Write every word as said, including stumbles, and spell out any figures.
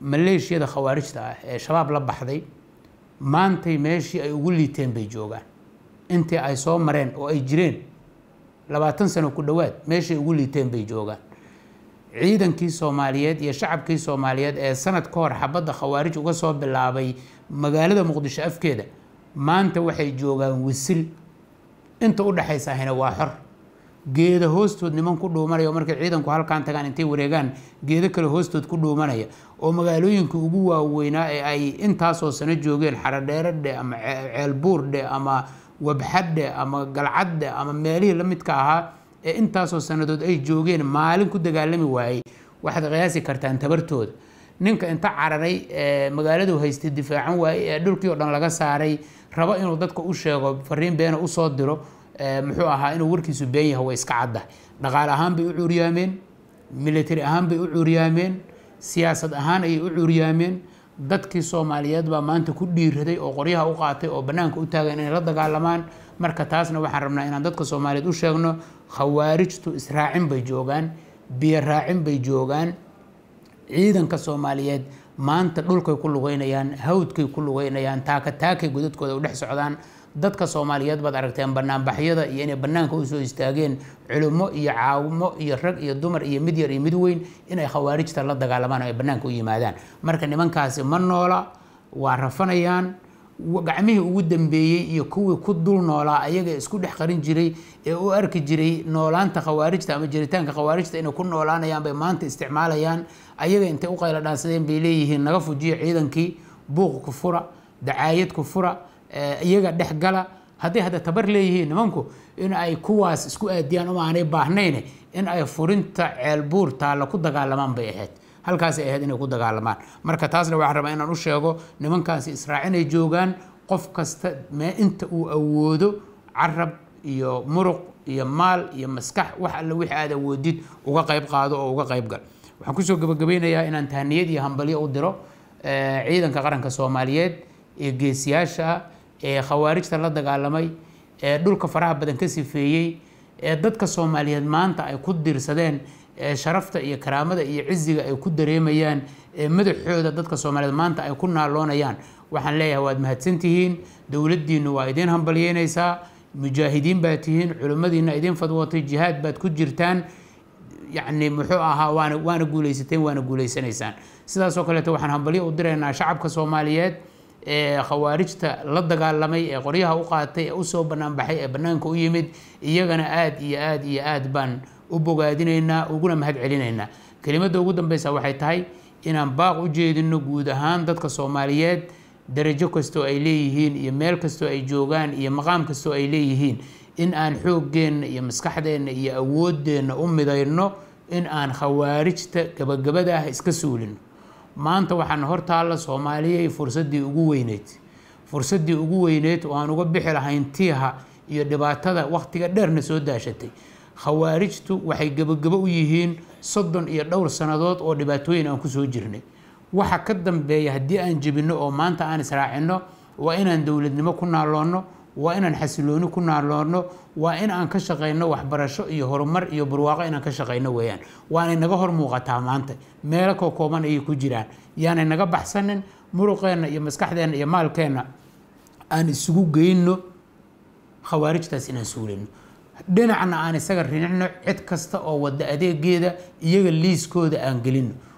ماليشيا خوارجتا ee shabaab la baxday maantay meeshii ay ugu liiteen bay joogaan intii ay soo mareen oo ay jireen labaatan sano ku dhawaad meeshii ugu liiteen bay joogaan ciidankii Soomaaliyeed iyo shacabkii Soomaaliyeed ee sanad ka hor xabada khawaarij uga soo bilaabay magaalada Muqdisho afkeeda maanta waxay joogaan wisil inta u dhaxaysa hina waa xor geeda hoostood niman ku dhuumanaya markay ciidanku halkaan tagaan intay wareegaan geeda kale hoostood ku dhuumanaya oo magaalooyinka ugu waaweynaa ee ay intaas oo sano joogeen Xaradheeradde ama Ceelbuurde ama Wabxadde ama Galcadde ama meelihii la midka ahaa ee intaas oo sanadood ay joogeen maalin ku dagaalami waayay waxaad qiyaasi kartaan tabartooda ninka inta cararay ee magaaladu haystay difaacan waayay ee dhulkii oo dhan laga saaray rabo inuu dadka u sheego fariin been u soo diro muxuu ahaa inuu warkiisu been yahay way iska caddahay dhaqaal ahaan bay u cuuriyaameen military ahaan bay u cuuriyaameen siyaasad ahaan ay u cuuriyaameen dadkii Soomaaliyeed baa maanta ku dhiiraday oo qoryaha u qaatay oo banaanka u taagan inay la dagaalamaan marka taasna waxaan rabnaa inaan dadka Soomaaliyeed u sheegno khawaarijtu israacin bay joogan biya raacin bay joogan ciidanka Soomaaliyeed maanta dhulkay ku lugeynayaan hawdkay ku lugeynayaan taaka taakay gudadkooda u dhex socdaan dadka Soomaaliyeed baad aragteen banaan baxyada iyo inay banaanka u soo istaageen culimo iyo caawimo iyo rag iyo dumar iyo mid yar iyo mid weyn inay khawaarijta la dagaalamaan ay banaanka u yimaadaan marka nimankaasi ma noola waa rafanayaan gacmihii ugu dambeeyay iyo kuwii ku dul noolaa ayaga isku dhex qarin jiray ee u arki jiray noolaanta khawaarijta ama jiritaanka khawaarijta inay ku noolaanayaan bay maanta isticmaalayaan ayaga intay u qayla dhaansadeen bay leeyihiin naga fujiyo ciidankii buuq ku fura dacaayad ku fura iyaga dhex gala hadii hada tabar leeyihiin nimanku in ay kuwaas isku aadiyaan uma aanay baahneen in ay furinta ceelbuurta la ku dagaalamaan bay ahayd halkaas ay ahayd inay ku dagaalamaan marka taasna waxaan rabaa inaan u sheego nimankaas Israaciin ay joogan qof kasta ma inta uu awoodo carab iyo muruq iyo maal iyo maskax wax alla wixii aad awoodid uga qayb qaado oo uga qayb gal waxaan ku soo gabagabeynayaa inaan tahniyad iyo hanbaliyo u diro ciidanka qaranka Soomaaliyeed ee geesiyaasha ee khawaarijta la dagaalamay ee dhulka faraha badan ka sifeeyay ee dadka Soomaaliyeed maanta ay ku dirsadeen ee sharafta iyo karaamada iyo ciziga ay ku dareemayaan ee madaxooda dadka Soomaaliyeed maanta ay ku naaloonayaan waxaan leeyahay waad mahadsantihiin dawladdiinu waa idin hambalyeynaysaa mujaahidiin baad tihiin culimadiina idin fadwootay jihaad baad ku jirtaan يعني muxuu ahaa waana waana guuleysateen waana guuleysanaysaan sidaas oo kale waxaan hambalyo u direynaa shacabka Soomaaliyeed ee khawaarijta la dagaalamay ee qoryaha u qaatay ee u soo banaan baxay ee banaanka u yimid iyagana aad iyo aad iyo aad baan u bogaadinayna uguna mahad celinayna kelimada ugu dambaysa waxay tahay inaan baaq u jeedino guud ahaan dadka Soomaaliyeed darajo kasto ay leeyihiin iyo meel kasto ay joogan iyo maqam kasto ay leeyihiin in aan xoogeen iyo maskaxdeen iyo awoodeena u midayno in aan khawaarijta gabagabada ah iska suulin maanta waxaan hortaalla Soomaaliyeed fursadii ugu weyneed fursadii ugu weyneed oo aan uga bixi lahayn tiiha iyo dhibaatada waqtiga dheerna soo daashatay khawaarijtu waxay gabagabo u yihiin soddon iyo dhowr sanadood oo dhibaatooyin aan ku soo jirnay waxa ka dambeeya hadii aan jibino oo maanta aan israacino waa inaan dawladnimo ku naaloonno waa inaan xasilooni ku naaloonno waa in aan ka shaqeyno waxbarasho iyo horumar iyo barwaaqo inaan ka shaqeyno weeyaan waanay naga hor muuqataa maanta meelo ka kooban ay ku jiraan yaanay naga baxsanin muruqeena iyo maskaxdeena iyo maalkeena aan isugu geeyno khawaarijtaas inaan suulino dhinacna aan isaga rinicno cid kasta oo wada adeegeeda iyaga liiskooda aan gelino